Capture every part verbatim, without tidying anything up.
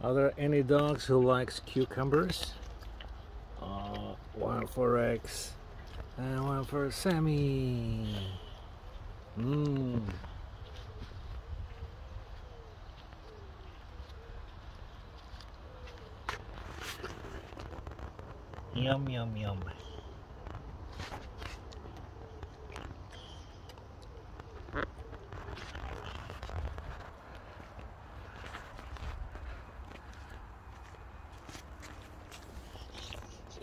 Are there any dogs who likes cucumbers? Uh, one for Rex and one for Sammie. Mmm. Yum, yum, yum.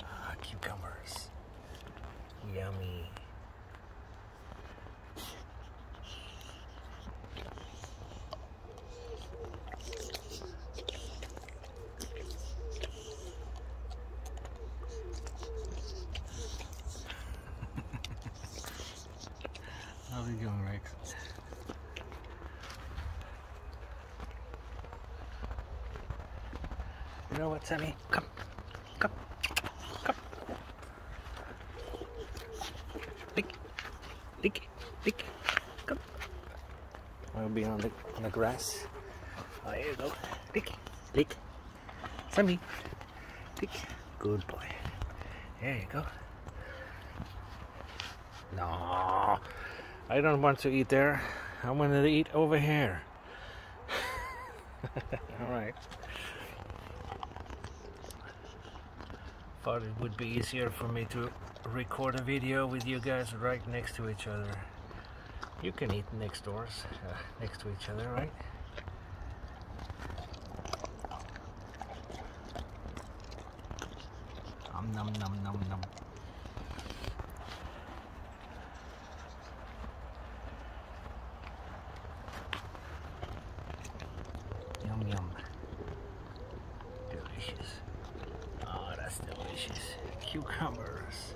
Ah, cucumbers. Yummy. How's it going, Rex? You know what, Sammie? Come, come, come. Lick, lick, lick. Come. I'll be on the on the grass. Oh, there you go. Lick, lick. Sammie, lick. Good boy. There you go. No. I don't want to eat there. I want to eat over here. Alright. Thought it would be easier for me to record a video with you guys right next to each other. You can eat next doors, uh, next to each other, right? Om nom nom nom nom. Yum. Delicious. Oh, that's delicious. Cucumbers.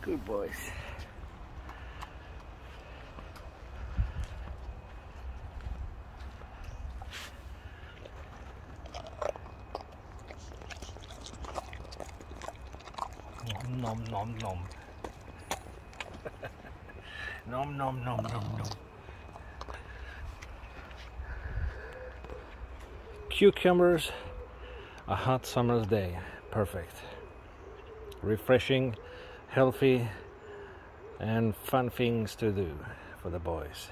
Good boys. Nom nom nom. Nom nom nom nom nom. Cucumbers, a hot summer's day. Perfect. Refreshing. Healthy and fun things to do for the boys.